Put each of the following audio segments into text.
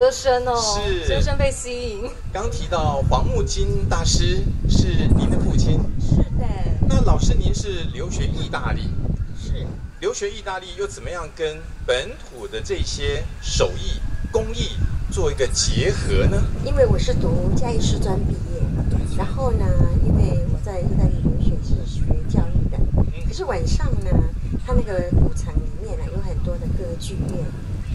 歌声哦，是歌声被吸引。刚提到黄木金大师是您的父亲，是的。那老师您是留学意大利，是留学意大利又怎么样跟本土的这些手艺工艺做一个结合呢？因为我是读嘉义师专毕业，然后呢，因为我在意大利留学是学教育的，可是晚上呢，他那个舞场里面呢有很多的歌剧院，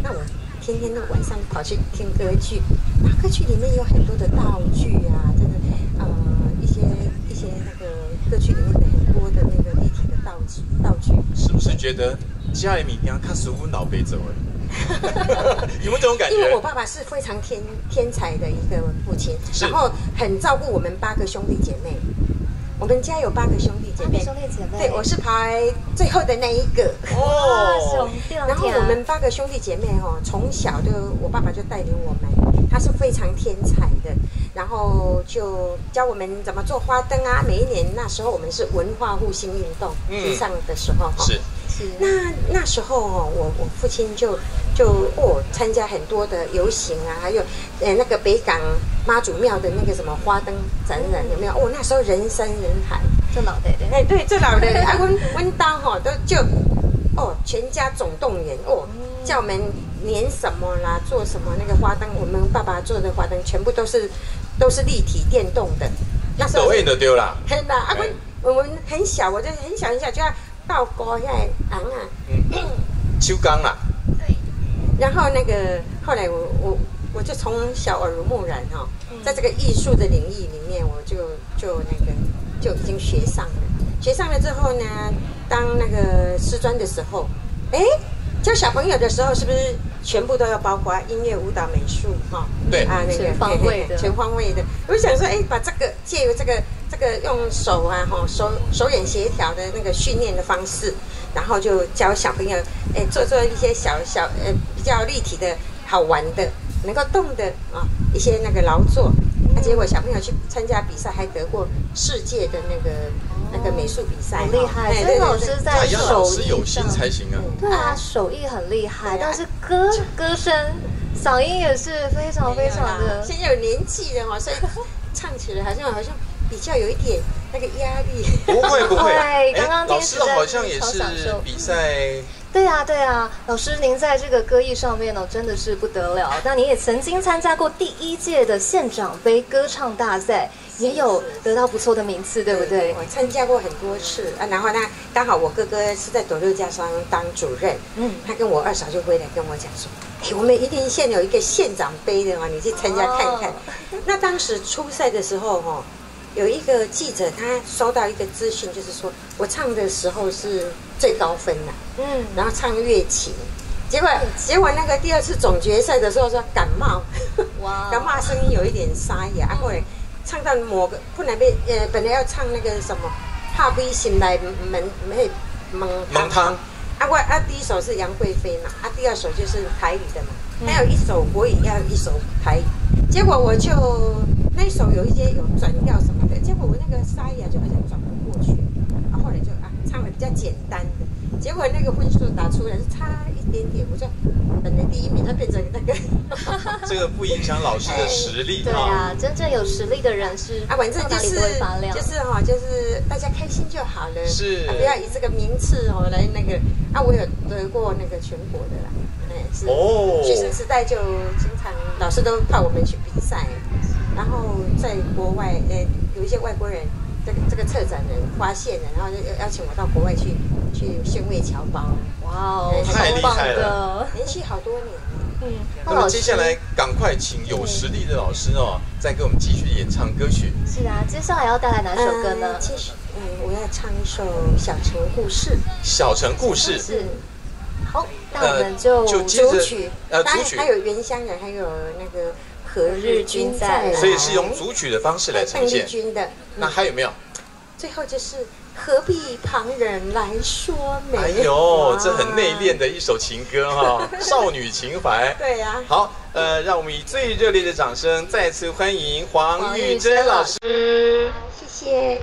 那我。 天天都晚上跑去听歌剧，那歌剧里面有很多的道具啊，真的，一些那个歌剧里面的很多的那个立体的道具。是不是觉得家里面娘看书脑背走哎？有没有这种感觉？因为我爸爸是非常天才的一个父亲，然后很照顾我们八个兄弟姐妹。我们家有八个兄弟姐妹，对，我是排最后的那一个。哦，然后我们八个兄弟姐妹哦，从小就我爸爸就带领我们，他是非常天才的，然后就教我们怎么做花灯啊。每一年那时候我们是文化复兴运动之上的时候，是是。那时候哦，我父亲就参加很多的游行啊，还有那个北港妈祖庙的那个什么花灯展览有没有？哦，那时候人山人海，这老的人哎，对，这老的人啊，温刀哈都就哦，全家总动员哦，叫我们粘什么啦，做什么那个花灯，我们爸爸做的花灯全部都是立体电动的，那时候抖音都丢了，真的啊，我们很小，我就很小就要倒锅下来昂啊，秋刚啦。 然后那个后来我就从小耳濡目染哦，在这个艺术的领域里面，我就已经学上了。学上了之后呢，当那个师专的时候，哎，教小朋友的时候是不是全部都要包括音乐、舞蹈、美术哈？对啊，那个全方位的。我想说，哎，把这个借由这个用手啊哈手眼协调的那个训练的方式。 然后就教小朋友，哎，做一些小比较立体的好玩的，能够动的啊、一些那个劳作。那、结果小朋友去参加比赛，还得过世界的那个美术比赛，很厉害。所以老师在手艺有心才行啊。对啊，手艺很厉害，但是歌声、嗓音也是非常非常的。现在有年纪了嘛，所以唱起来好像。 比较有一点那个压力，不会。刚刚老师好像也是比赛。对啊，老师您在这个歌艺上面呢，真的是不得了。那您也曾经参加过第1届的县长杯歌唱大赛，也有得到不错的名次，对不对？我参加过很多次啊，然后呢，刚好我哥哥是在斗六家商当主任，他跟我二嫂就回来跟我讲说。 哎，我们一定县有一个县长杯的哦，你去参加看看。那当时初赛的时候哦，有一个记者他收到一个资讯，就是说我唱的时候是最高分啦，然后唱乐琴，结果那个第2次总决赛的时候说感冒，哇，感冒声音有一点沙哑，后来唱到某个本来要唱那个什么怕悲心来门汤。 啊，第1首是杨贵妃嘛，啊，第2首就是台语的嘛，还有1首国语，还有1首台语。结果我就那1首有一些有转调什么的，结果我那个沙哑就好像转不过去，啊，后来就啊唱的比较简单的，结果那个分数打出来是差一点点，我就本来第1名，就变成那个。这个不影响老师的实力。对啊，真正有实力的人是啊，反正就是大家开心就好了，是不要以这个名次哦来那个。 啊，我有得过那个全国的啦，是学生时代就经常老师都派我们去比赛，然后在国外，有一些外国人，这个策展人发现了，然后邀请我到国外去宣慰侨胞，哇哦，太厉害了，连续好多年。那么接下来赶快请有实力的老师哦，再给我们继续演唱歌曲。是啊，接下来要带来哪首歌呢？ 我要唱一首《小城故事》。小城故事是好，那我们就主曲，还有原乡人，还有那个何日君再来，所以是用主曲的方式来呈现。那还有没有？最后就是何必旁人来说媒？哎呦，这很内敛的一首情歌哈，少女情怀。对呀。好，让我们以最热烈的掌声再次欢迎黄玉珍老师。谢谢。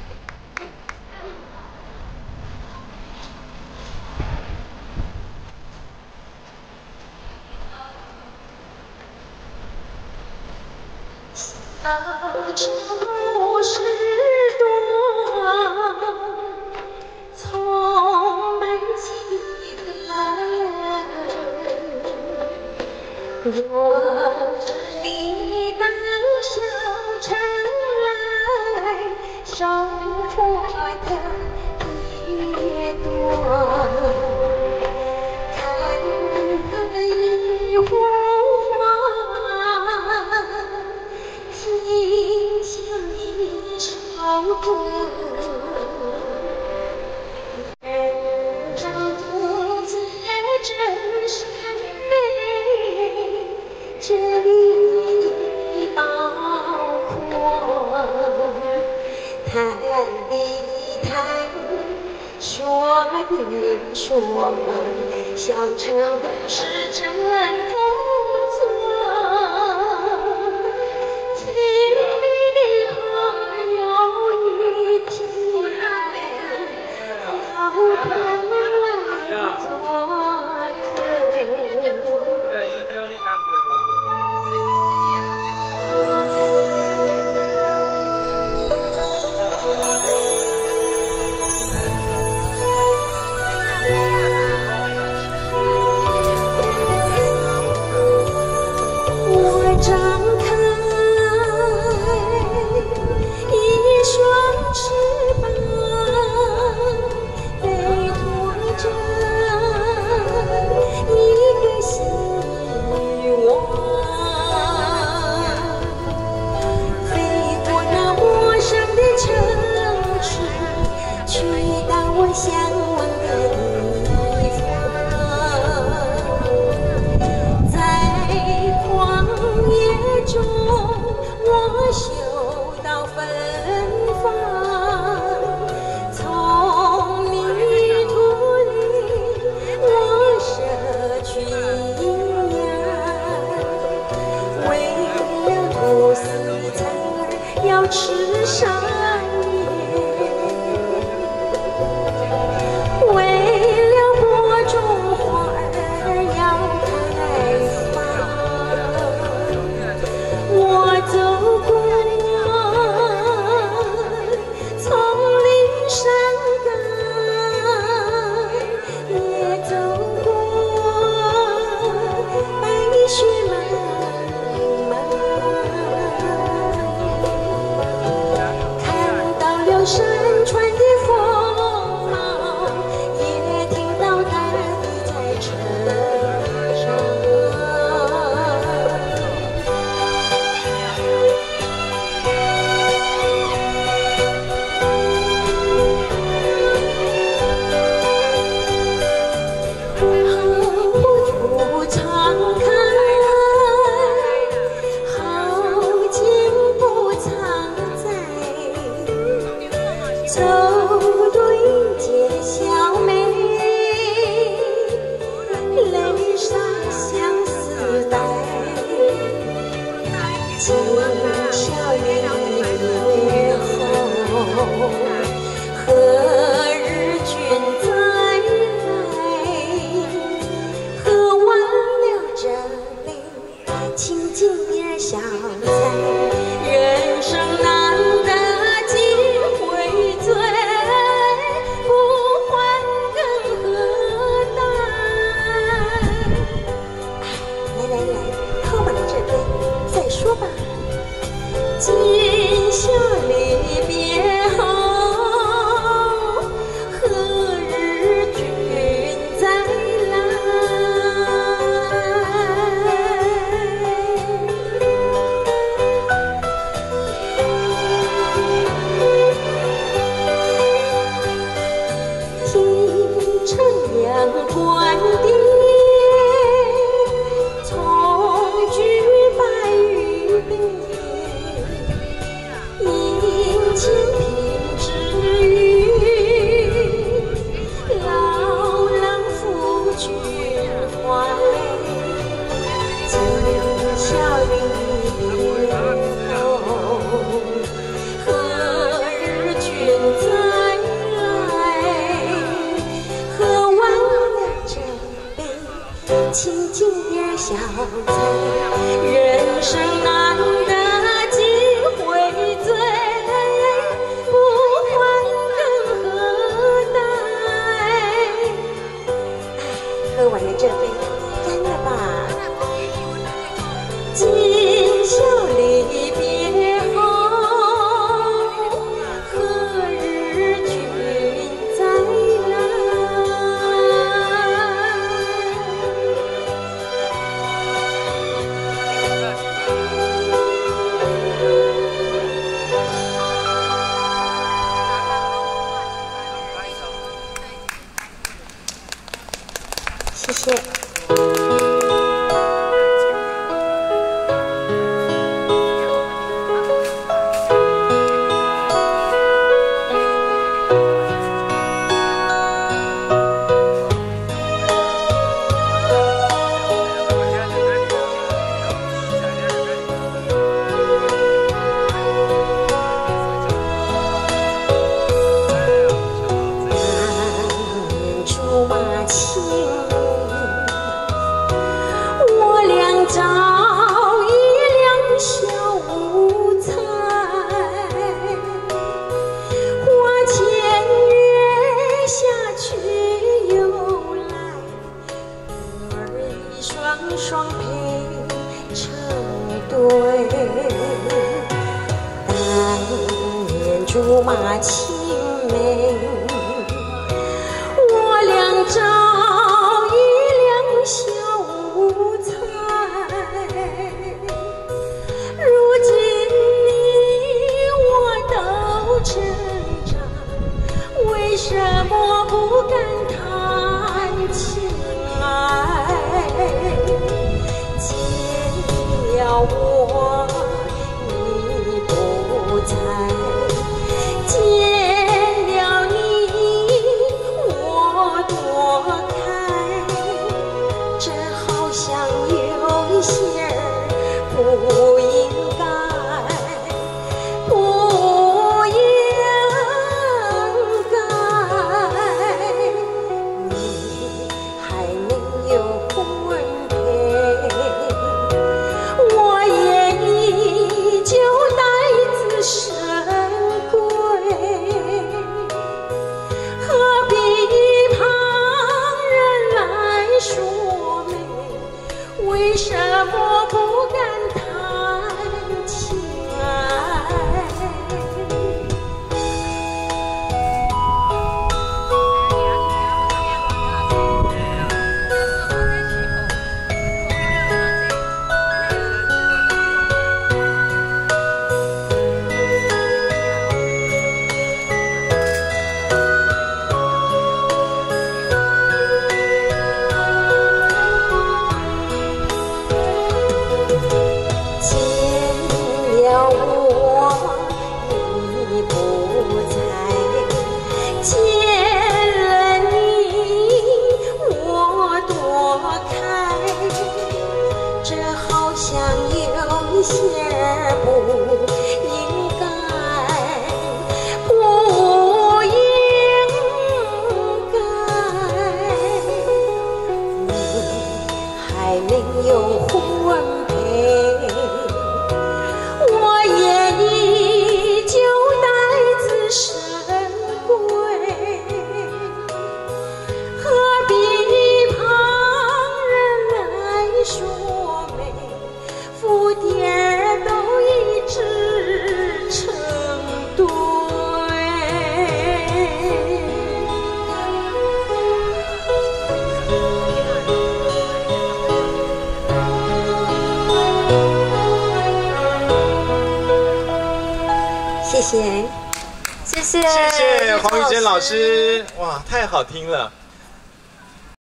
处是多从门起来，我的那小城来，守护我的夜多。 我们小城故事真不错，亲密的朋友一起来，好朋友做客。 清静点小菜，人生难得几。谢谢。双璧成对，但愿竹马青梅，我俩朝一两小无猜。如今你我都成长，为什么不敢谈情爱？ 我你不在，见了你我躲开，真好像有一些不应该，不应该。你还能有婚配？ 为什么不敢谈情爱？ 谢谢黄玉珍老师，哇，太好听了。